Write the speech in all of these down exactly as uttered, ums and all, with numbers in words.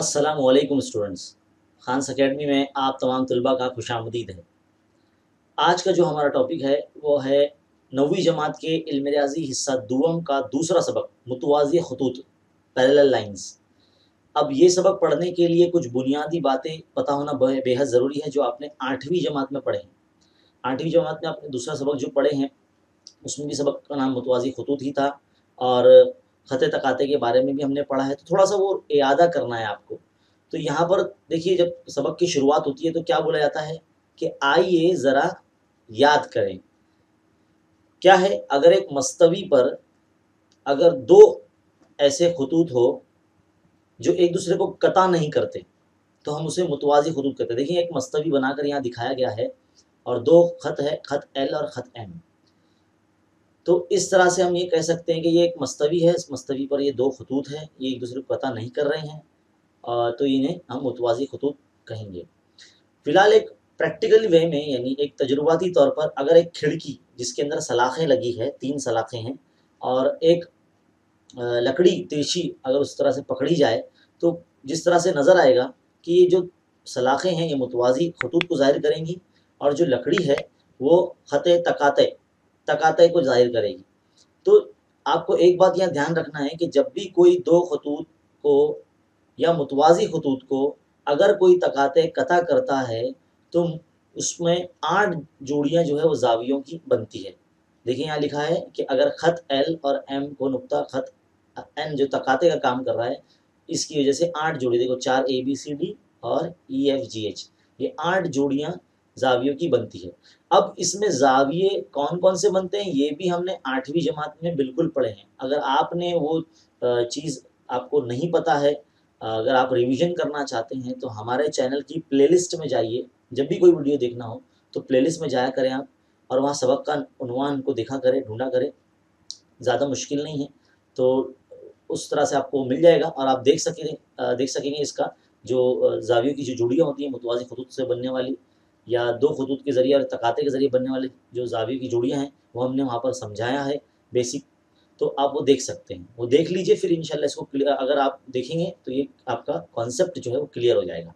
अस्सलामुअलैकुम students, Khans academy में आप तमाम तलबा का खुशामदीद है। आज का जो हमारा टॉपिक है वो है नौवीं जमात के इल्म रियाज़ी हिस्सा दुवम का दूसरा सबक मुतवाज़ी खतूत पैरेलल लाइंस। अब ये सबक पढ़ने के लिए कुछ बुनियादी बातें पता होना बेहद ज़रूरी है जो आपने आठवीं जमात में पढ़े हैं। आठवीं जमात में आपने दूसरा सबक जो पढ़े हैं उसमें भी सबक का नाम मुतवाज़ी खतूत ही था और खते तकाते के बारे में भी हमने पढ़ा है, तो थोड़ा सा वो यादा करना है आपको। तो यहाँ पर देखिए, जब सबक की शुरुआत होती है तो क्या बोला जाता है कि आइए ज़रा याद करें। क्या है, अगर एक मस्तवी पर अगर दो ऐसे खतूत हो जो एक दूसरे को कता नहीं करते तो हम उसे मुतवाज़ी खतूत कहते हैं। देखिए, एक मस्तवी बनाकर यहाँ दिखाया गया है और दो खत है, खत एल और खत एम। तो इस तरह से हम ये कह सकते हैं कि ये एक मस्तवी है, इस मस्तवी पर ये दो खतूत हैं, ये एक दूसरे को पता नहीं कर रहे हैं, तो इन्हें हम मुतवाज़ी खतूत कहेंगे। फ़िलहाल एक प्रैक्टिकल वे में, यानी एक तजुर्बाती तौर पर, अगर एक खिड़की जिसके अंदर सलाखें लगी है, तीन सलाखें हैं, और एक लकड़ी तिरछी अगर उस तरह से पकड़ी जाए तो जिस तरह से नज़र आएगा कि ये जो सलाखें हैं ये मुतवाज़ी खतूत को ज़ाहिर करेंगी और जो लकड़ी है वो खते तकाते तकाते को जाहिर करेगी। तो आपको एक बात यहाँ ध्यान रखना है कि जब भी कोई दो खतूत को या मुतवाज़ी खतूत को अगर कोई तकाते कता करता है तो उसमें आठ जोड़ियाँ जो है वो जावियों की बनती है। देखिए, यहाँ लिखा है कि अगर खत एल और एम को नुक्ता खत एन जो तकाते का काम कर रहा है इसकी वजह से आठ जोड़ी, देखो चार ए बी सी डी और ई एफ जी एच, ये आठ जोड़ियाँ जावियों की बनती है। अब इसमें जाविये कौन कौन से बनते हैं ये भी हमने आठवीं जमात में बिल्कुल पढ़े हैं। अगर आपने वो चीज़ आपको नहीं पता है, अगर आप रिवीजन करना चाहते हैं तो हमारे चैनल की प्लेलिस्ट में जाइए। जब भी कोई वीडियो देखना हो तो प्लेलिस्ट में जाया करें आप और वहाँ सबक का उन्वान को देखा करें, ढूंढा करें, ज़्यादा मुश्किल नहीं है, तो उस तरह से आपको मिल जाएगा और आप देख सकेंगे देख सकेंगे इसका जो जावियों की जो जोड़ियाँ होती हैं मुतवाज़ी खतूत से बनने वाली या दो खतूत के ज़रिए और तकाते के ज़रिए बनने वाले जो जावियों की जोड़ियाँ हैं वो हमने वहाँ पर समझाया है बेसिक, तो आप वो देख सकते हैं, वो देख लीजिए। फिर इंशाल्लाह इसको क्लियर, अगर आप देखेंगे तो ये आपका कॉन्सेप्ट जो है वो क्लियर हो जाएगा।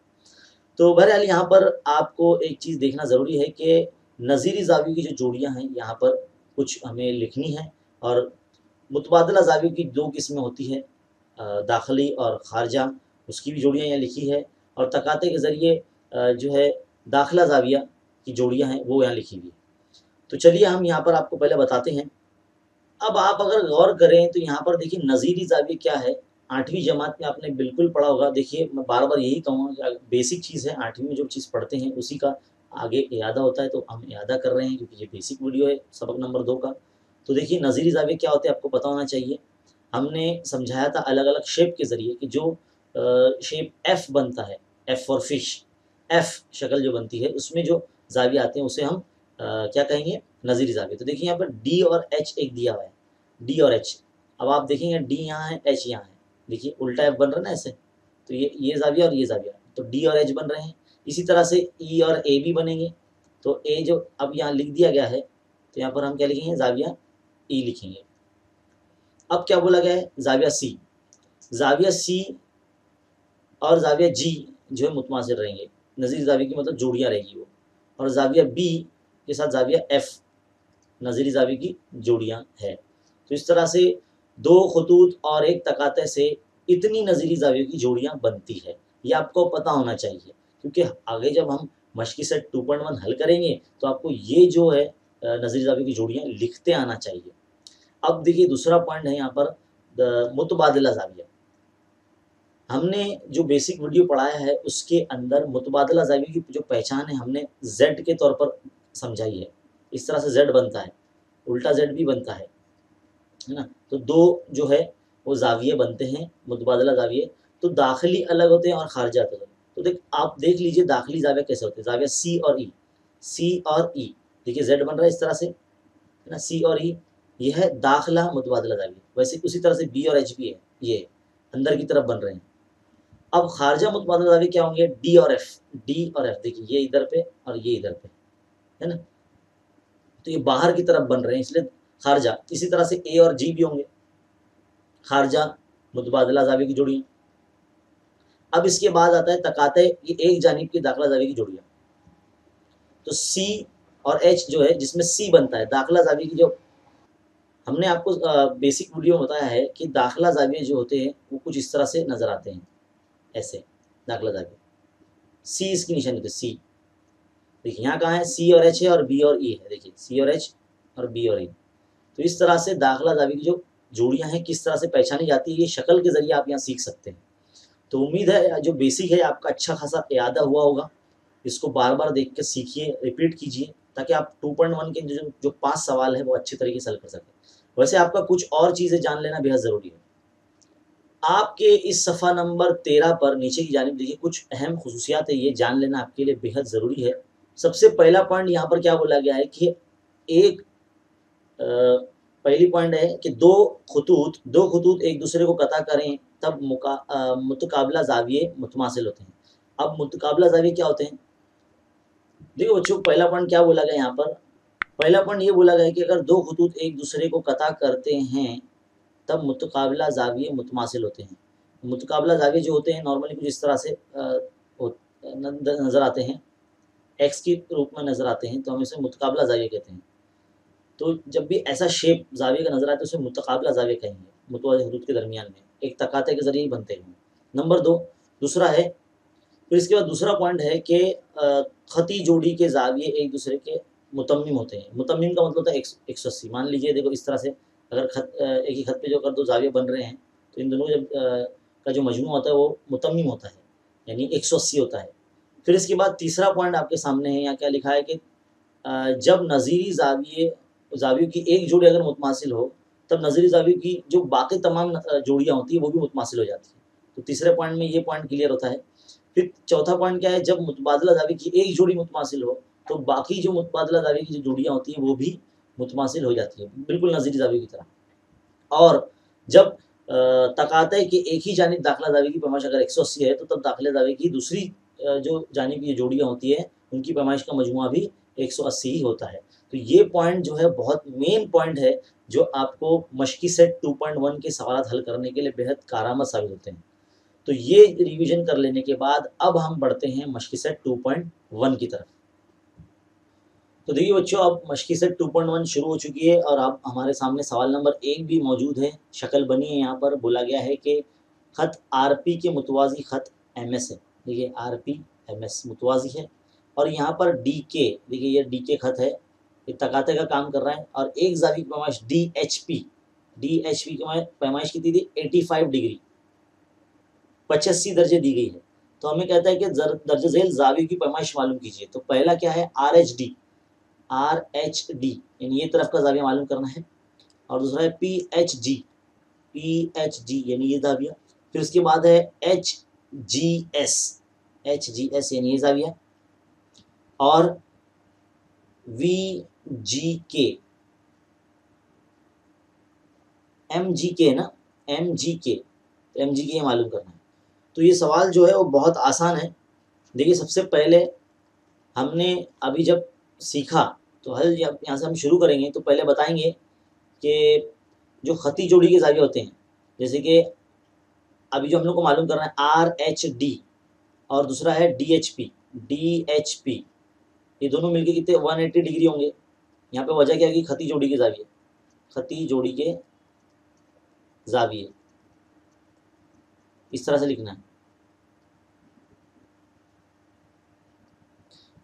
तो बहरहाल यहाँ पर आपको एक चीज़ देखना ज़रूरी है कि नज़ीरी जावियों की जो जोड़ियाँ हैं यहाँ पर कुछ हमें लिखनी है। और मुतबादला जावियों की दो किस्में होती है, दाखिली और खारजा, उसकी भी जोड़ियाँ यहाँ लिखी है और तकाते के ज़रिए जो है दाखिला जाविया की जोड़ियां हैं वो यहाँ लिखी हुई है। तो चलिए हम यहाँ पर आपको पहले बताते हैं। अब आप अगर गौर करें तो यहाँ पर देखिए नज़ीरी जाविया क्या है, आठवीं जमात में आपने बिल्कुल पढ़ा होगा। देखिए, मैं बार बार यही कहूँगा कि बेसिक चीज़ है, आठवीं में जो चीज़ पढ़ते हैं उसी का आगे यादा होता है, तो हम यादा कर रहे हैं क्योंकि ये बेसिक वीडियो है सबक नंबर दो का। तो देखिए नज़ीरी जाविया क्या होते हैं आपको पता होना चाहिए। हमने समझाया था अलग अलग शेप के ज़रिए कि जो शेप एफ़ बनता है, एफ़ फॉर फिश, एफ़ शक्ल जो बनती है उसमें जो जाविया आते हैं उसे हम आ, क्या कहेंगे, नज़ीरी जाविया। तो देखिए यहाँ पर डी और एच एक दिया हुआ है, डी और एच। अब आप देखेंगे डी यहाँ है, एच यहाँ है, देखिए उल्टा एफ बन रहा है ना ऐसे, तो ये ये जाविया और ये जाविया, तो डी और एच बन रहे हैं। इसी तरह से ई और ए भी बनेंगे, तो ए जो अब यहाँ लिख दिया गया है तो यहाँ पर हम क्या लिखेंगे, जाविया ई लिखेंगे। अब क्या बोला गया है, जाविया सी, जाविया सी और जाविया जी जो है मुतमासिर रहेंगे, नज़ीरी जाविया की मतलब जोड़ियाँ रहेगी वो, और जाविया बी के साथ जाविया एफ़ नज़ीरी जाविया की जोड़ियाँ है। तो इस तरह से दो खतूत और एक तकाते से इतनी नज़ीरी जाविया की जोड़ियाँ बनती है, ये आपको पता होना चाहिए क्योंकि आगे जब हम मश्की सेट टू पॉइंट वन हल करेंगे तो आपको ये जो है नज़ीरी जाविया की जोड़ियाँ लिखते आना चाहिए। अब देखिए दूसरा पॉइंट है यहाँ पर मुतबादला जाविया। हमने जो बेसिक वीडियो पढ़ाया है उसके अंदर मुतबादला जाविया की जो पहचान है हमने जेड के तौर पर समझाई है। इस तरह से जेड बनता है, उल्टा जेड भी बनता है, है ना। तो दो जो है वो जाविये बनते हैं मुतबादला जाविये, तो दाखिली अलग होते हैं और खारजा अलग होते हैं। तो देख आप देख लीजिए दाखिली जाविया कैसे होते हैं, जाविया सी और ई, सी और ई, देखिए जेड बन रहा है इस तरह से, है ना, सी और ई, ये है दाखिला मुतबादला जाविया। वैसे उसी तरह से बी और एच भी है, ये अंदर की तरफ बन रहे हैं। अब खारजा मुतबादला जाविया क्या होंगे, डी और एफ, डी और एफ, देखिए ये इधर पे और ये इधर पे, है ना, तो ये बाहर की तरफ बन रहे हैं इसलिए खारजा। इसी तरह से ए और जी भी होंगे, खारजा मुतबादला जाविया की जोड़ियाँ। अब इसके बाद आता है तकाते, ये एक जानिब की दाखिला जावी की जोड़ियाँ। तो सी और एच जो है जिसमें सी बनता है दाखिला जावी की, जो हमने आपको बेसिक वीडियो में बताया है कि दाखिला जाविये जो होते हैं वो कुछ इस तरह से नज़र आते हैं, ऐसे दाखिला जाविये। सी इसकी निशानी होती है, सी देखिए यहाँ कहाँ है, सी और एच है और बी और ई है। देखिए सी और एच और बी और ई। तो इस तरह से दाखिला जावी की जो जोड़ियाँ हैं किस तरह से पहचानी जाती है, ये शक्ल के ज़रिए आप यहाँ सीख सकते हैं। तो उम्मीद है जो बेसिक है आपका अच्छा खासा याद हुआ होगा। इसको बार बार देख के सीखिए, रिपीट कीजिए, ताकि आप टू पॉइंट वन के जो जो पाँच सवाल है वो अच्छे तरीके से हल कर सकें। वैसे आपका कुछ और चीज़ें जान लेना बेहद ज़रूरी है। आपके इस सफ़ा नंबर तेरह पर नीचे की जानिब देखिए कुछ अहम खसूसियात है, ये जान लेना आपके लिए बेहद ज़रूरी है। सबसे पहला पॉइंट यहाँ पर क्या बोला गया है कि एक आ, पहली पॉइंट है कि दो खतूत दो खतूत एक दूसरे को कता करें तब मुका मतकाबला जाविये मुतमासिल होते हैं। अब मतकाबला जाविये क्या होते हैं? देखो बच्चों, पहला पॉइंट क्या बोला गया यहाँ पर, पहला पॉइंट ये बोला गया है कि अगर दो खतूत एक दूसरे को कता करते हैं तब मतकाबला जाविये मुतमासिल होते हैं। मतकाबला जाविये जो होते हैं नॉर्मली कुछ इस तरह से नज़र आते हैं, एक्स के रूप में नज़र आते हैं, तो हम इसे मतकाबला जाविये कहते हैं। तो जब भी ऐसा शेप जाविये का नजर आए तो उसे मुतकाबला जाविये कहेंगे, मुतवाज़िन हुदूद के दरमियान में एक तकाते के जरिए ही बनते हैं। नंबर दो दूसरा है, फिर इसके बाद दूसरा पॉइंट है कि खती जोड़ी के जाविये एक दूसरे के मुतम्मिम होते हैं। मुतम्मिम का मतलब होता है एक सौ अस्सी। मान लीजिए देखो इस तरह से अगर खत एक ही खत पे जो कर दो जाविये बन रहे हैं तो इन दोनों जब का जो मजमू होता है वो मुतम्मिम होता है, यानी एक सौ अस्सी होता है। फिर इसके बाद तीसरा पॉइंट आपके सामने है, यहाँ क्या लिखा है कि जब नज़ीरी जाविये जावियों की एक जोड़ी अगर मुतमासिल हो तब नजरी जावियों की जो बाकी तमाम जोड़ियाँ होती है वो भी मुतमासिल हो जाती है। तो तीसरे पॉइंट में ये पॉइंट क्लियर होता है। फिर चौथा पॉइंट क्या है, जब मुतबादला जावी की एक जोड़ी मुतमासिल हो तो बाकी जो मुतबादला जावी की जो जोड़ियाँ होती है वो भी मुतमासिल हो जाती है, बिल्कुल नजरी जावी की तरह। और जब तकाते की एक ही जानिब दाखिला जावी की पैमाइश अगर एक सौ अस्सी है तो तब दाखिला जावी की दूसरी जो जानिब की जोड़ियाँ होती है उनकी पैमाइश का मजमु भी एक सौ अस्सी ही होता है। तो ये पॉइंट जो है बहुत मेन पॉइंट है जो आपको मश्की सेट टू पॉइंट वन के सवाल हल करने के लिए बेहद कारामद साबित होते हैं। तो ये रिवीजन कर लेने के बाद अब हम बढ़ते हैं मश्की सेट टू पॉइंट वन की तरफ। तो देखिए बच्चों, अब मश्की सेट टू पॉइंट वन शुरू हो चुकी है और अब हमारे सामने सवाल नंबर एक भी मौजूद है, शक्ल बनी है। यहाँ पर बोला गया है कि खत आर पी के मुतवाजी खत एम एस है। देखिए आर पी एम एस मुतवाजी है और यहाँ पर डी के, देखिए ये डी के खत है, ये तकाते का काम कर रहा है। और एक जावी की पैमाइश D H P D H P की पैमाइश कितनी थी, पचासी डिग्री पचासी दर्जे दी गई है। तो हमें कहता है कि दर्जे झेल जावी की पैमाइश मालूम कीजिए। तो पहला क्या है, R H D R H D यानी ये तरफ का जाविया मालूम करना है। और दूसरा है P H G P H G यानी ये जाविया। फिर उसके बाद है H G S H G S यानी ये जाविया। और वी जी के एम जी के ना एम जी के तो एम जी के मालूम करना है। तो ये सवाल जो है वो बहुत आसान है। देखिए सबसे पहले हमने अभी जब सीखा तो हल जब यहाँ से हम शुरू करेंगे तो पहले बताएंगे कि जो खती जोड़ी के जाविये होते हैं, जैसे कि अभी जो हम लोग को मालूम करना है आर एच डी और दूसरा है D H P D H P ये दोनों मिलके कितने एक सौ अस्सी डिग्री होंगे। यहाँ पे वजह क्या है कि खती जोड़ी के जाविये खती जोड़ी के जाविये इस तरह से लिखना है।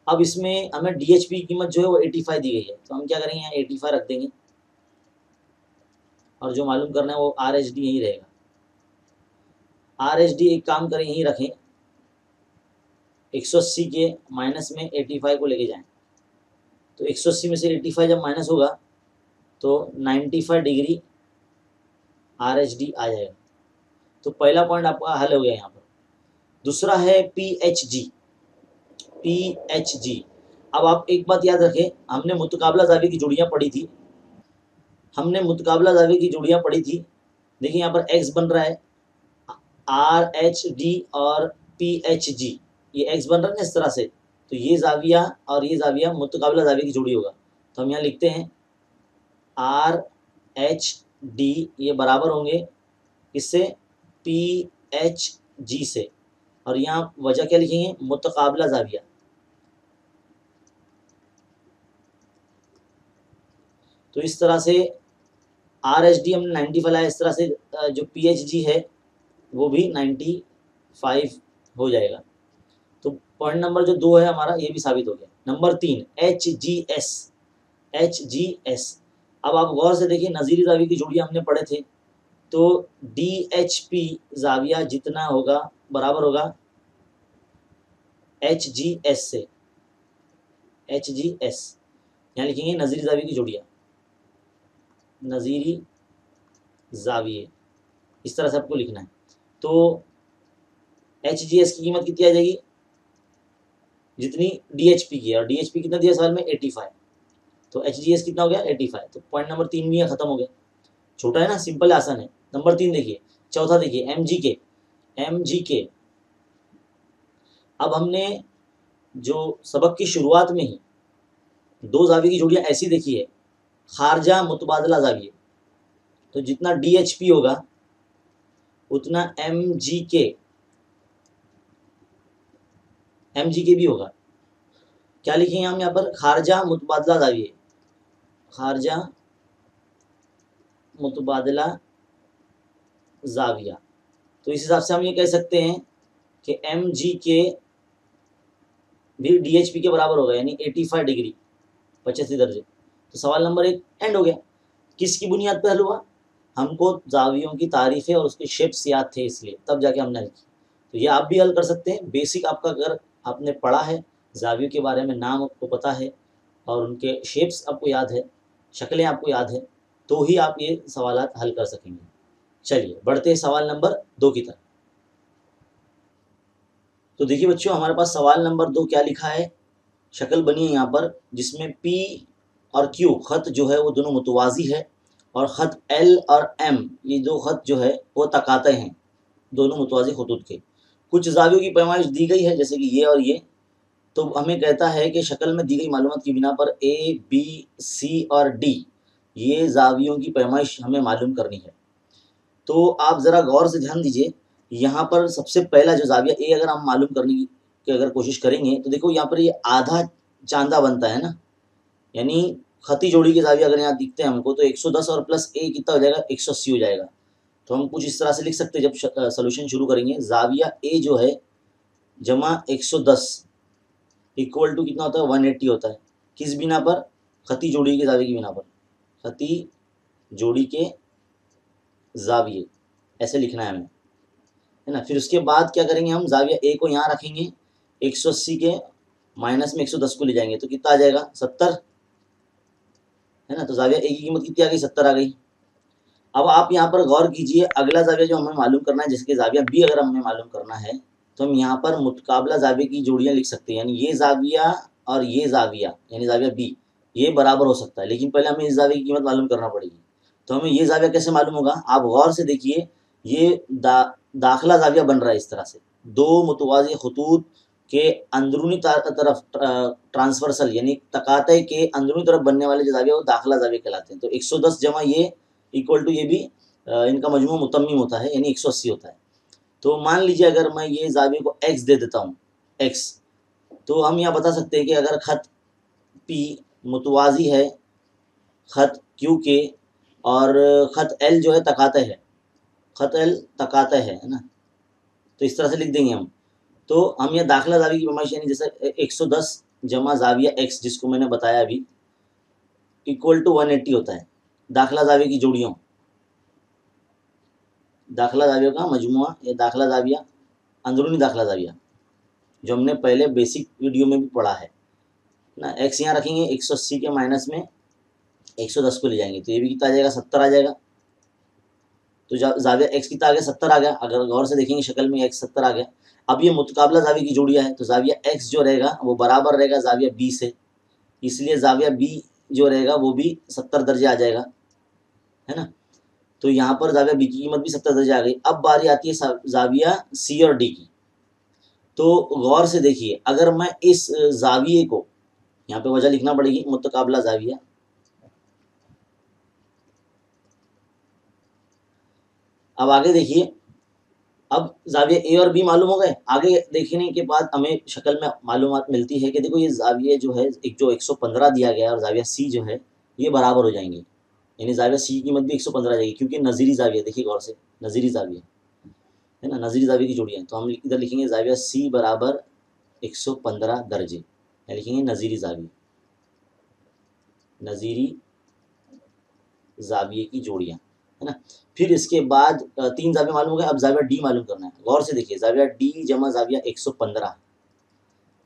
अब इसमें हमें डीएचपी की कीमत जो है वो पचासी दी गई है, तो हम क्या करेंगे यहाँ पचासी रख देंगे और जो मालूम करना है वो आरएचडी यहीं रहेगा। आरएचडी एक काम करें यहीं रखें, एक सौ अस्सी के माइनस में पचासी को लेके जाएं, तो एक सौ अस्सी में से पचासी जब माइनस होगा तो पचानवे डिग्री आर एच डी आ जाएगा। तो पहला पॉइंट आपका हल हो गया यहाँ पर। दूसरा है P H G P H G अब आप एक बात याद रखें, हमने मुतकाबला जावी की जोड़ियाँ पढ़ी थी हमने मुतकाबला जावी की जोड़ियाँ पढ़ी थी देखिए यहाँ पर एक्स बन रहा है आर एच डी और पी एच जी ये एक्स बन रहा है इस तरह से, तो ये जाविया और ये जाविया मुतकाबला जाविये की जोड़ी होगा। तो हम यहाँ लिखते हैं आर एच डी ये बराबर होंगे इससे पी एच जी से, और यहाँ वजह क्या लिखेंगे, मुतकाबला जाविया। तो इस तरह से आर एच डी हमने नाइन्टी फैलाया, इस तरह से जो पी एच डी है वो भी नाइन्टी फाइव हो जाएगा। तो पॉइंट नंबर जो दो है हमारा ये भी साबित हो गया। नंबर तीन H G S, H G S. अब आप गौर से देखिए नज़ीरी जाविया की जोड़ियाँ हमने पढ़े थे, तो डी एच पी जाविया जितना होगा बराबर होगा एच जी एस से, एच जी एस। यहाँ लिखेंगे नज़ीरी जाविया की जोड़ियाँ, नज़ीरी जाविये, इस तरह से आपको लिखना है। तो एच जी एस की कीमत कितनी आ जाएगी, जितनी डी एच पी की है, और डी एच पी कितना दिया सवाल में एटी फाइव, तो एच जी एस कितना हो गया एटी फाइव। तो पॉइंट नंबर तीन भी यहाँ ख़त्म हो गया। छोटा है ना, सिंपल आसान है। नंबर तीन देखिए, चौथा देखिए एम जी के, एम जी के। अब हमने जो सबक की शुरुआत में ही दो जाविये की जोड़ियाँ ऐसी देखी है, खारजा मुतबादला जाविये। तो जितना डी एच पी होगा उतना एम जी के, एम जी के भी होगा। क्या लिखेंगे हम यहाँ पर, खारजा मुतबादला जाविये, खारजा मुतबादला जाविया। तो इस हिसाब से हम ये कह सकते हैं कि एम जी के भी डी एच पी के बराबर होगा, यानी एटी फाइव डिग्री, पचासी दर्जे। तो सवाल नंबर एक एंड हो गया। किसकी बुनियाद पर हल हुआ, हमको जावियों की तारीफ़ें और उसके शेप्स याद थे, इसलिए तब जाके हमने हल की। तो ये आप भी हल कर सकते हैं। बेसिक आपका अगर आपने पढ़ा है, जावियों के बारे में नाम आपको पता है और उनके शेप्स आपको याद है, शक्लें आपको याद है, तो ही आप ये सवाल हल कर सकेंगे। चलिए बढ़ते हैं सवाल नंबर दो की तरफ। तो देखिए बच्चों, हमारे पास सवाल नंबर दो क्या लिखा है, शक्ल बनी है यहाँ पर जिसमें पी और क्यू ख़त जो है वो दोनों मुतवाज़ी है, और ख़त एल और एम ये दो ख़त जो है वो तकाते हैं, दोनों मुतवाज़ी खतूत के। कुछ जावियों की पैमाइश दी गई है, जैसे कि ये और ये। तो हमें कहता है कि शक्ल में दी गई मालूमात की बिना पर ए, बी, सी और डी ये जावियों की पैमाइश हमें मालूम करनी है। तो आप ज़रा गौर से ध्यान दीजिए, यहाँ पर सबसे पहला जो जाविया ए अगर हम मालूम करने की अगर कोशिश करेंगे तो देखो यहाँ पर ये आधा चांदा बनता है ना, यानी खती जोड़ी के जाविया अगर यहाँ दिखते हैं हमको तो एक सौ दस और प्लस ए कितना हो जाएगा, एक सौ अस्सी हो जाएगा। तो हम कुछ इस तरह से लिख सकते हैं जब सोल्यूशन शुरू करेंगे, जाविया ए जो है जमा एक सौ दस इक्वल टू कितना होता है, एक सौ अस्सी होता है। किस बिना पर, खती जोड़ी के जाविये की बिना पर, खती जोड़ी के जाविये, ऐसे लिखना है हमें, है ना। फिर उसके बाद क्या करेंगे हम, जाविया ए को यहाँ रखेंगे, एक सौ अस्सी के माइनस में एक सौ दस को ले जाएंगे तो कितना आ जाएगा, सत्तर, है ना। तो जाविया ए की कीमत कितनी आ गई, सत्तर आ गई। अब आप यहाँ पर गौर कीजिए, अगला जाविया जो हमें मालूम करना है, जिसके जाविया बी अगर हमें मालूम करना है, तो हम यहाँ पर मुतकाबला जाविये की जोड़ियाँ लिख सकते हैं, यानी ये जाविया और ये जाविया, यानी जाविया बी ये बराबर हो सकता है, लेकिन पहले हमें इस जाविये की कीमत मालूम करना पड़ेगी। तो हमें ये जाविया कैसे मालूम होगा, आप गौर से देखिए, ये दा, दाखिला जाविया बन रहा है इस तरह से, दो मुतवाज़ी खतूत के अंदरूनी तरफ ट्रांसवर्सल यानी तकाते के अंदरूनी तरफ बनने वाले जो जाविया वो दाखिला जाविया कहलाते हैं। तो एक सौ दस जमा ये इक्वल टू ये भी इनका मजमू मुतम्मिम होता है, यानी एक सौ अस्सी होता है। तो मान लीजिए अगर मैं ये जाविये को एक्स दे देता हूँ, एक्स, तो हम यहाँ बता सकते हैं कि अगर ख़त पी मुतवाज़ी है ख़त क्यू के और ख़त एल जो है तकाते है, ख़त एल तकाते है ना, तो इस तरह से लिख देंगे हम। तो हम यह दाखिला जाविया की पैमाइश यानी जैसे एक सौ दस जमा जाविया एक्स जिसको मैंने बताया अभी इक्वल टू एक सौ अस्सी होता है। दाखिला जाविया की जोड़ियों, दाखिला जाविया का मजमुआ, ये दाखिला जाविया अंदरूनी दाखिला जाविया जो हमने पहले बेसिक वीडियो में भी पढ़ा है ना। एक्स यहाँ रखेंगे, एक सौ अस्सी के माइनस में एक सौ दस को ले जाएंगे तो ये भी कितना आ जाएगा, सत्तर आ जाएगा। तो जाविया एक्स कितना आ गया, सत्तर आ गया। अगर गौर से देखेंगे शक्ल में एक्स सत्तर आ गया। अब ये मुतकाबला जाविया की जोड़ियाँ है तो जाविया एक्स जो रहेगा वो बराबर रहेगा जाविया बी से, इसलिए जाविया बी जो रहेगा वो भी सत्तर दर्जे आ जाएगा, है ना। तो यहाँ पर जाविया बी की कीमत भी सत्तर दर्जे आ गई। अब बारी आती है जाविया सी और डी की। तो गौर से देखिए, अगर मैं इस जाविये को, यहाँ पे वजह लिखना पड़ेगी, मुतकाबला जाविया, अब आगे देखिए अब जाविये ए और बी मालूम हो गए। आगे देखने के बाद हमें शक्ल में मालूमात मिलती है कि देखो ये जाविये जो है एक जो एक सौ पंद्रह दिया गया है और जाविया सी जो है ये बराबर हो जाएंगे, यानी जाविया सी की मत भी एक सौ पंद्रह जाएगी क्योंकि नज़ीरी जाविया, देखिए गौर से नज़ीरी जाविया है ना, नज़ीरी जाविये की जोड़ी है। तो हम इधर लिखेंगे जाविया सी बराबर एक सौ पंद्रह दर्जे, लिखेंगे नज़ीरी जाविये, नज़ीरी जाविये की जोड़ियाँ है ना। फिर इसके बाद तीन जाविया मालूम हो गए, अब जाविया डी मालूम करना है। गौर से देखिए जाविया डी जमा जाविया एक सौ पंद्रह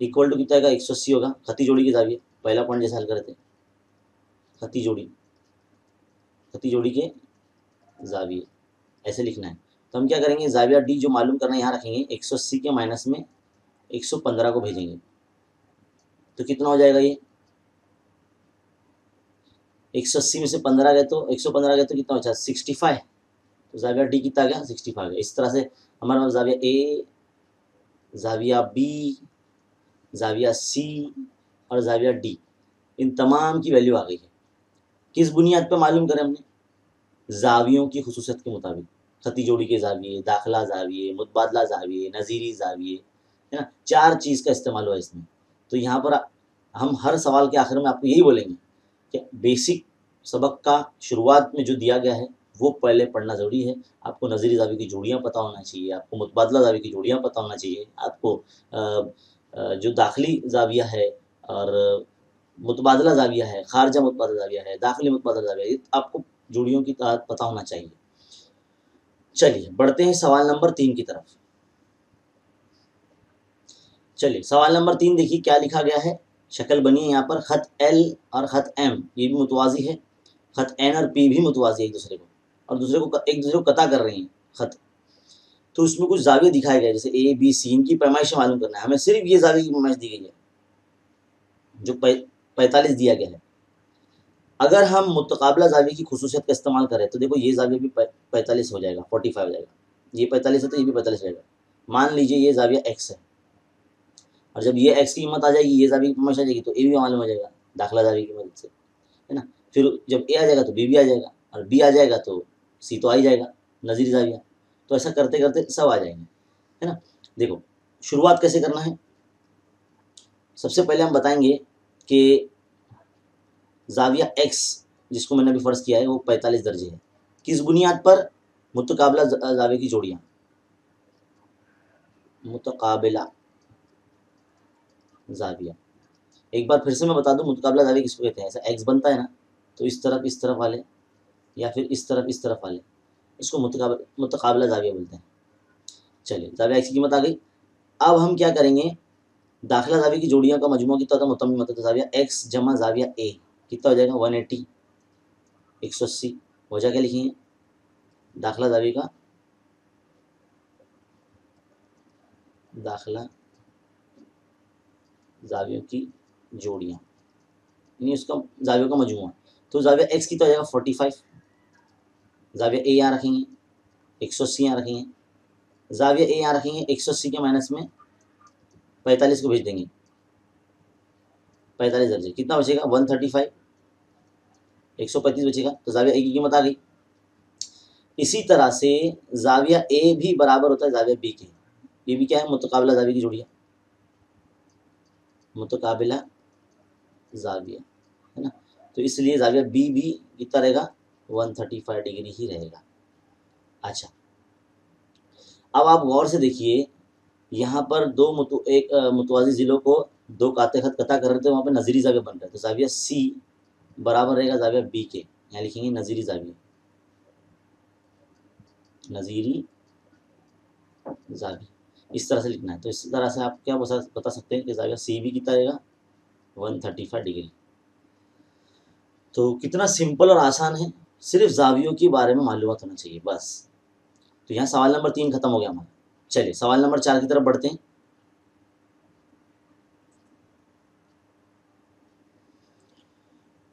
इक्वल टू कितना होगा, एक सौ अस्सी होगा। खती जोड़ी के जाविया पहला पॉइंट जैसे हल करते, खती जोड़ी, खती जोड़ी के जाविये ऐसे लिखना है। तो हम क्या करेंगे जाविया डी जो मालूम करना है यहाँ रखेंगे, एक सौ अस्सी के माइनस में एक सौ पंद्रह को भेजेंगे तो कितना हो जाएगा ये एक सौ अस्सी में से पंद्रह गए तो एक सौ पंद्रह गए तो कितना बचा सिक्सटी फाइव। तो जाविया डी कितना गया सिक्सटी फाइव गया। इस तरह से हमारे पास जाविया ए, जाविया बी, जाविया सी और जाविया डी, इन तमाम की वैल्यू आ गई है। किस बुनियाद पर मालूम करें हमने, जावियों की खसूसियत के मुताबिक, खती जोड़ी के जाविये, दाखिला जाविये, मुतबादला जाविये, नज़ीरी जाविये है ना, चार चीज़ का इस्तेमाल हुआ इसमें। तो यहाँ पर हम हर सवाल के आखिर में आपको यही बोलेंगे बेसिक सबक का शुरुआत में जो दिया गया है वो पहले पढ़ना ज़रूरी है। आपको नज़ीरी जाविये की जोड़ियाँ पता होना चाहिए, आपको मुतबादला जाविये की जोड़ियाँ पता होना चाहिए, आपको जो दाखिली जाविया है और मुतबादला जाविया है, खारजा मुतबादला जाविया है, दाखिली मुतबादला जाविया है, आपको जोड़ियों की तादाद पता होना चाहिए। चलिए बढ़ते हैं सवाल नंबर तीन की तरफ। चलिए सवाल नंबर तीन देखिए क्या लिखा गया है। शक्ल बनी है यहाँ पर खत एल और खत एम, ये भी मुतवाज़ी है, खत एन और पी भी मुतवाज़ी है एक दूसरे को, और दूसरे को एक दूसरे को कता कर रही हैं खत। तो उसमें कुछ जाविये दिखाए गए जैसे ए बी सी, इनकी पैमाइश मालूम करना है हमें। सिर्फ ये जाविये की पैमाइश दी गई है जो पैंतालीस दिया गया है। अगर हम मुतकाबला जाविये की खसूसियत का इस्तेमाल करें तो देखो ये जाविया भी पैंतालीस हो जाएगा, फोर्टी फाइव हो जाएगा। ये पैंतालीस है तो ये भी पैंतालीस हो जाएगा। मान लीजिए ये जाविया एक्स है और जब ये एक्स की कीमत आ जाएगी ये जाविये की पैमाइश आ जाएगी तो ए भी मालूम हो जाएगा दाखिला जाविये की मदद से है ना। फिर जब ए आ जाएगा तो बी भी आ जाएगा और बी आ जाएगा तो सी तो आ ही जाएगा, नज़ीरी जाविया। तो ऐसा करते करते सब आ जाएंगे है ना। देखो शुरुआत कैसे करना है, सबसे पहले हम बताएंगे कि जाविया एक्स जिसको मैंने अभी फ़र्ज़ किया है वो पैंतालीस दर्जे है। किस बुनियाद पर, मुतकाबला जाविये की जोड़ियाँ, मुतकाबला जाविया। एक बार फिर से मैं बता दूं मुतकाबला जाविया किसको कहते हैं। ऐसा एक्स बनता है ना तो इस तरफ इस तरफ वाले या फिर इस तरफ इस तरफ वाले, इसको मुतकाबला मुतकाबला जाविया बोलते हैं। चलिए जाविया एक्स की कीमत आ गई। अब हम क्या करेंगे, दाखिला जाविया की जोड़ियों का मजमू कितना होता है मुतम्मी मतलब, तो जाविया एक्स जमा जाविया ए कितना हो जाएगा वन एट्टी एक सौ अस्सी हो जाएगा। लिखेंगे दाखिला जाविये का, दाखिला जावियों की जोड़ियाँ यानी उसका जावियों का मजमूआ। तो जाविया एक्स की तो आ जाएगा फोर्टी फाइव, जाविया ए यहाँ रखेंगे एक सौ अस्सी यहाँ रखेंगे, जाविया ए यहाँ रखेंगे एक सौ अस्सी के माइनस में पैंतालीस को भेज देंगे पैंतालीस दर्जे। कितना बचेगा वन थर्टी फाइव, एक सौ पैंतीस बचेगा। तो जाविया ए की कीमत आ गई। इसी तरह से जाविया ए भी बराबर होता है जाविया बी के। ये भी क्या है, मुतकाबला जाविया की जोड़ियाँ, मुतकाबिला जाविया है ना। तो इसलिए जाविया बी भी कितना रहेगा एक सौ पैंतीस डिग्री ही रहेगा। अच्छा अब आप गौर से देखिए यहाँ पर दो मुतु, एक मुतवाज़ी ज़िलों को दो काते खत कता कर रहे थे, वहाँ पे नज़ीरी जाविया बन रहे थे। तो जाविया सी बराबर रहेगा जाविया बी के, यहाँ लिखेंगे नज़ीरी जाविया, नज़ीरी जाविया इस तरह से लिखना है। तो इस तरह से आप क्या बता सकते हैं कि जाविया सी भी कितना रहेगा एक सौ पैंतीस डिग्री। तो कितना सिंपल और आसान है, सिर्फ जावियों के बारे में मालूमात होना चाहिए बस। तो यहाँ सवाल नंबर तीन खत्म हो गया हमारा। चलिए सवाल नंबर चार की तरफ बढ़ते हैं।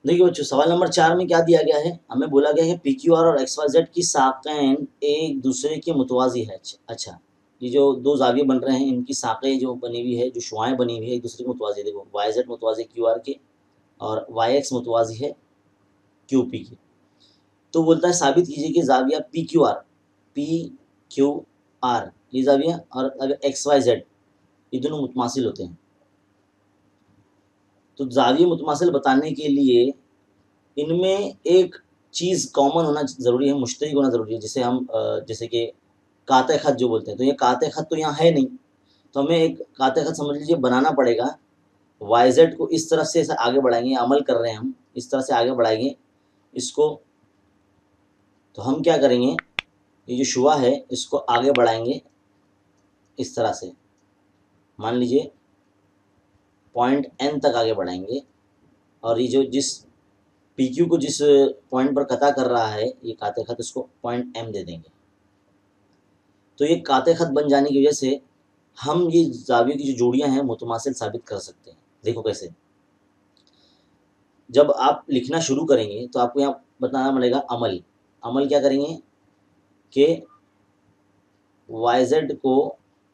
देखिए बच्चों सवाल नंबर चार में क्या दिया गया है, हमें बोला गया है पी क्यू आर और एक्स वाई जेड की साकें एक दूसरे के मुतवाज़ी है। अच्छा ये जो दो जाविये बन रहे हैं इनकी साकें जो बनी हुई है, जो शुआएँ बनी हुई है एक दूसरे के मुतवाज़ी। देखो वाई जेड मुतवाज़ी क्यू आर के और वाई एक्स मुतवाज़ी है क्यू पी के। तो बोलता है साबित कीजिए कि जाविया P Q R, P Q R रिजाविया और अगर एक्स वाई जेड ये दोनों मुतमासिल होते हैं तो जाविया मुतमासिल बताने के लिए इनमें एक चीज़ कॉमन होना ज़रूरी है, मुश्तरक होना ज़रूरी है, जिसे हम जैसे कि काते ख़त जो बोलते हैं। तो ये काते ख़त तो यहाँ है नहीं, तो हमें एक काते ख़त समझ लीजिए बनाना पड़ेगा। वाई जेड को इस तरफ से आगे बढ़ाएंगे, अमल कर रहे हैं हम, इस तरह से आगे बढ़ाएंगे इसको। तो हम क्या करेंगे, ये जो शुआ है इसको आगे बढ़ाएंगे इस तरह से, मान लीजिए पॉइंट एन तक आगे बढ़ाएंगे। और ये जो जिस पी क्यू को जिस पॉइंट पर कता कर रहा है ये काते खत, इसको पॉइंट एम दे देंगे। तो ये काते खत बन जाने की वजह से हम ये जावियों की जो जोड़ियां हैं मुतमासिल साबित कर सकते हैं। देखो कैसे, जब आप लिखना शुरू करेंगे तो आपको यहाँ बताना पड़ेगा अमल। अमल क्या करेंगे कि वाई जेड को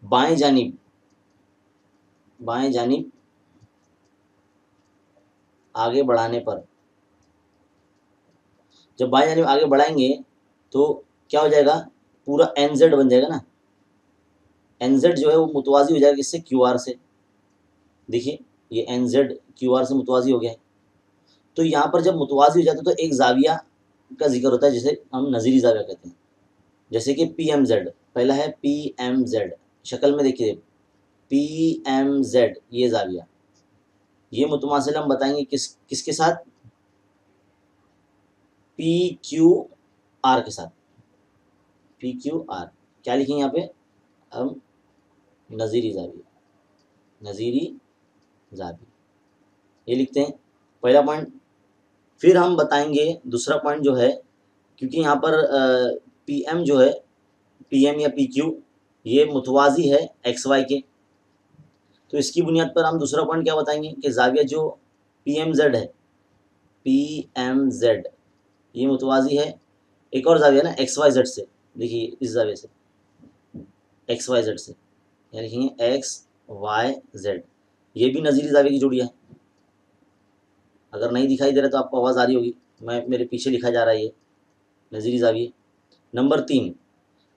बाएं जानिब बाएं जानिब आगे बढ़ाने पर, जब बाएं जानिब आगे बढ़ाएंगे तो क्या हो जाएगा, पूरा एन जेड बन जाएगा ना। एन जेड जो है वो मुतवाज़ी हो जाएगा इससे, क्यू आर से। देखिए ये एन जेड क्यू आर से मुतवाज़ी हो गया है। तो यहाँ पर जब मुतवाज़ी हो जाता है तो एक जाविया का जिक्र होता है, जिसे हम नज़ीरी जाविया कहते हैं। जैसे कि पी एम जेड, पहला है पी एम जेड, शक्ल में देखिए पी एम जेड, ये जाविया, ये मुतमासिल हम बताएंगे किस किसके साथ, पी क्यू आर के साथ। पी क्यू आर क्या लिखेंगे यहाँ पे हम, नज़ीरी जाविया, नज़ीरी जाविया ये लिखते हैं पहला पॉइंट। फिर हम बताएंगे दूसरा पॉइंट जो है, क्योंकि यहाँ पर आ, पी एम जो है, पी एम या पी क्यू ये मुतवाज़ी है एक्स वाई के, तो इसकी बुनियाद पर हम दूसरा पॉइंट क्या बताएंगे कि जाविया जो पी एम जेड है, पी एम जेड ये मुतवाज़ी है एक और जाविया ना एक्स वाई जेड से। देखिए इस जाविया से एक्स वाई जेड से, यहाँ लिखेंगे एक्स वाई जेड, ये भी नज़ीरी जाविया की जोड़ियाँ है। अगर नहीं दिखाई दे रहा तो आपको आवाज़ आ रही होगी, मैं मेरे पीछे लिखा जा रहा है ये नज़ीरी जाविया नंबर तीन।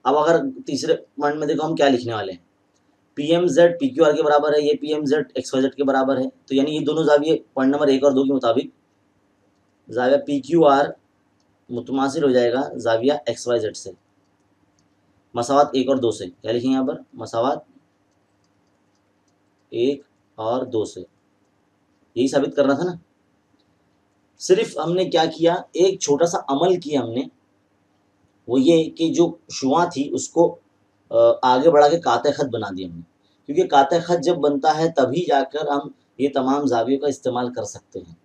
अब अगर तीसरे पॉइंट में देखो हम क्या लिखने वाले हैं, P M Z P Q R के बराबर है, ये P M Z X Y Z के बराबर है, तो यानी ये दोनों जाविये पॉइंट नंबर एक और दो के मुताबिक जाविया पी क्यू आर मुतमासिल हो जाएगा जाविया एक्स वाई जेड से, मसावात एक और दो से। क्या लिखेंगे यहाँ पर, मसावात एक और दो से, यही साबित करना था ना। सिर्फ हमने क्या किया, एक छोटा सा अमल किया हमने, वो ये कि जो शुआ थी उसको आगे बढ़ा के काते ख़त बना दिया हमने, क्योंकि काते ख़त जब बनता है तभी जाकर हम ये तमाम जावियों का इस्तेमाल कर सकते हैं।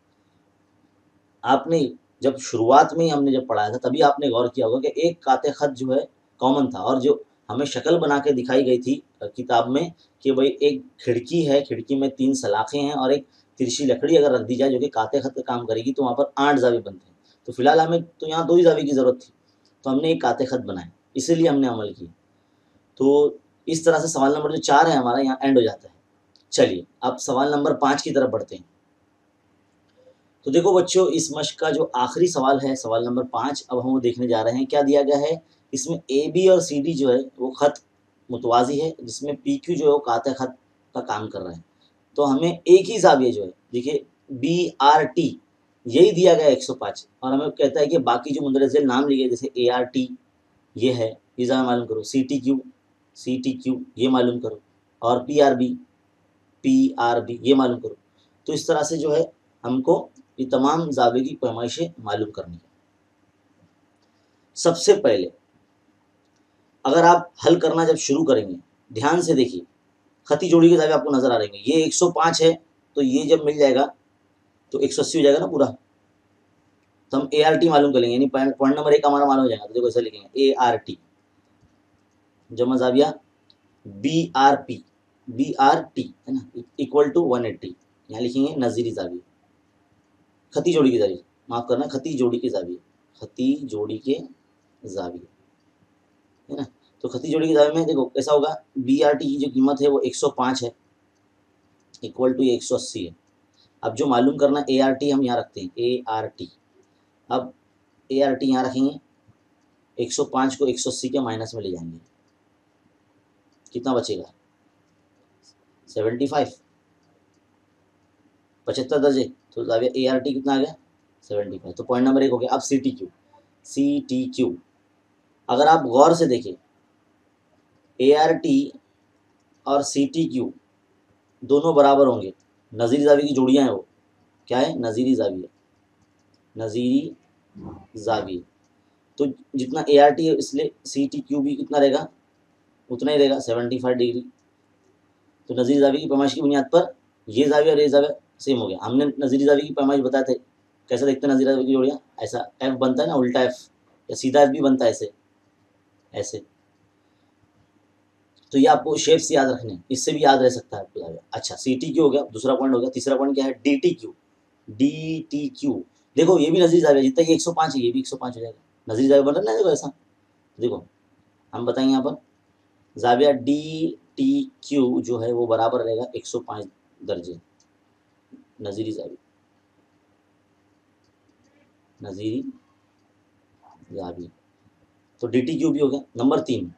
आपने जब शुरुआत में ही हमने जब पढ़ाया था तभी आपने गौर किया होगा कि एक काते ख़त जो है कॉमन था, और जो हमें शक्ल बना के दिखाई गई थी किताब में कि भाई एक खिड़की है, खिड़की में तीन सलाखें हैं और एक तिरछी लकड़ी अगर रख दी जाए जो कि काते ख़त का काम करेगी तो वहाँ पर आठ जावे बनते हैं। तो फिलहाल हमें तो यहाँ दो ही जावे की ज़रूरत थी, तो हमने एक काते ख़त बनाए, इसीलिए हमने अमल किया। तो इस तरह से सवाल नंबर जो चार है हमारा यहाँ एंड हो जाता है। चलिए अब सवाल नंबर पाँच की तरफ बढ़ते हैं। तो देखो बच्चों, इस मश्क का जो आखिरी सवाल है सवाल नंबर पाँच, अब हम वो देखने जा रहे हैं। क्या दिया गया है इसमें, ए बी और सी डी जो है वो ख़त मुतवाज़ी है जिसमें पी क्यू जो है वो काते ख़त का काम कर रहा है। तो हमें एक ही जाविया जो है, देखिए बी आर टी, यही दिया गया एक सौ पाँच, और हमें कहता है कि बाकी जो मुंदरजिल नाम लिए गए जैसे ए आर टी ये है ये जाविया मालूम करो, C T Q C T Q ये मालूम करो, और P R B P R B ये मालूम करो। तो इस तरह से जो है हमको ये तमाम जाविये की पैमाइशें मालूम करनी है। सबसे पहले अगर आप हल करना जब शुरू करेंगे, ध्यान से देखिए खती जोड़ी के जाविये आपको नज़र आ रहे हैं। ये एक सौ पाँच है तो ये जब मिल जाएगा तो एक सौ अस्सी हो जाएगा ना पूरा, तो हम ए आर टी मालूम कर लेंगे, यानी पॉइंट नंबर एक हमारा मालूम हो जाएगा। तो देखो ऐसा लिखेंगे ए आर टी जमा जाविया B R P B R T है ना इक्वल टू वन एट्टी, यहाँ लिखेंगे नज़ीरी जाविया, खती जोड़ी के जाविये, माफ़ करना खती जोड़ी के जाविये खती जोड़ी के जाविये है ना। तो खती जोड़ी के जाविये में देखो कैसा होगा, बी आर टी की जो कीमत है वो एक सौ पाँच है इक्वल टू एक सौ अस्सी है। अब जो मालूम करना ए आर टी हम यहाँ रखते हैं ए आर टी, अब ए आर टी यहाँ रखेंगे, एक सौ पाँच को एक सौ अस्सी के माइनस में ले जाएंगे कितना बचेगा? सेवेंटी फाइव, पचहत्तर दर्जे, तो ए आर टी कितना आ गया? Seventy five. तो पॉइंट नंबर एक हो गया। अब C T Q, C T Q अगर आप गौर से देखें, ए आर टी और सी टी क्यू दोनों बराबर होंगे, नज़ीरी जावी की जोड़ियाँ हैं। वो क्या है? नज़ीरी जावी, नज़ीरी जावी। तो जितना ए आर टी है इसलिए सी टी क्यू भी कितना रहेगा? उतना ही रहेगा, सेवेंटी फाइव डिग्री। तो नज़ीरी जावी की पैमाइश की बुनियाद पर ये जावी और ये जावी सेम हो गया। हमने नज़ीरी जावी की पैमाइश बताए थे, कैसा देखते हैं नज़ीरी जावी की जोड़ियाँ, ऐसा एफ बनता है ना, उल्टा एफ या सीधा एफ भी बनता है, ऐसे ऐसे। तो ये आपको शेप्स याद रखने, इससे भी याद रह सकता है आपको जावी। अच्छा, सी टी क्यू हो गया, दूसरा पॉइंट हो गया। तीसरा पॉइंट क्या है? D T Q, D T Q देखो ये भी नज़ीरी जावी, जितना ये एक सौ पाँच है ये भी एक सौ पाँच हो जाएगा, नज़ीरी जावी बन रहा है ना। देखो ऐसा, देखो हम बताएंगे यहाँ पर जाविया डी टी क्यू जो है वो बराबर रहेगा एक सौ पाँच दर्जे, नज़ीरी जावी, नज़ीरी जावी। तो डी टी क्यू भी हो गया। नंबर तीन,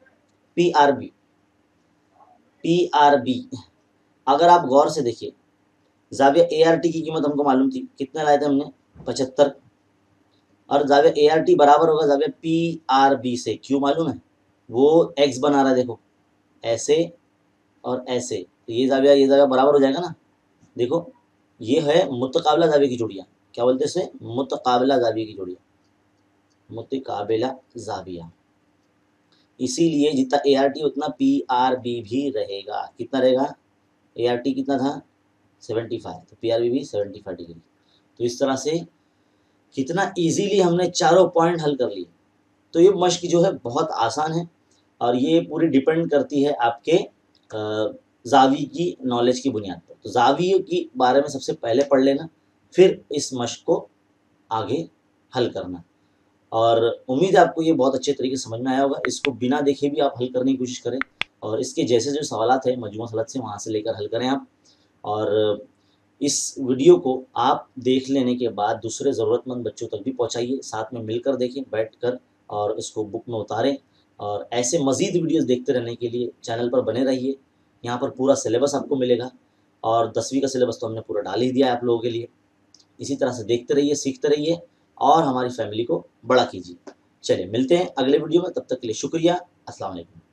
P R B, P R B अगर आप गौर से देखिए, जाविया ए आर टी की कीमत हमको मालूम थी, कितना लाए थे हमने? पचहत्तर। और जाविया ए आर टी बराबर होगा जाविया पी आर बी से। क्यों मालूम है? वो एक्स बना रहा है, देखो ऐसे और ऐसे, तो ये जाविया ये जाविया बराबर हो जाएगा ना। देखो ये है मुतकाबला जाविया की जोड़ियाँ, क्या बोलते हैं इसे? मुतकाबला जाविया की जोड़ियाँ, मुतकाबला जाविया। इसीलिए जितना ए आर टी उतना पी आर बी भी रहेगा। कितना रहेगा? ए आर टी कितना था? सेवेंटी फाइव, तो पी आर बी भी सेवेंटी फाइव डिग्री। तो इस तरह से कितना ईजीली हमने चारों पॉइंट हल कर लिए। तो ये मश्क जो है बहुत आसान है और ये पूरी डिपेंड करती है आपके जावी की नॉलेज की बुनियाद पर। तो जावियों की बारे में सबसे पहले पढ़ लेना, फिर इस मश्क को आगे हल करना। और उम्मीद है आपको ये बहुत अच्छे तरीके से समझ में आया होगा। इसको बिना देखे भी आप हल करने की कोशिश करें और इसके जैसे जो सवालात है मजमूआ सलात से, वहाँ से लेकर हल करें आप। और इस वीडियो को आप देख लेने के बाद दूसरे ज़रूरतमंद बच्चों तक भी पहुँचाइए, साथ में मिलकर देखें बैठ कर, और इसको बुक में उतारें। और ऐसे मज़ीद वीडियोस देखते रहने के लिए चैनल पर बने रहिए। यहाँ पर पूरा सिलेबस आपको मिलेगा और दसवीं का सिलेबस तो हमने पूरा डाल ही दिया है आप लोगों के लिए। इसी तरह से देखते रहिए, सीखते रहिए और हमारी फैमिली को बड़ा कीजिए। चलिए मिलते हैं अगले वीडियो में, तब तक के लिए शुक्रिया, अस्सलाम वालेकुम।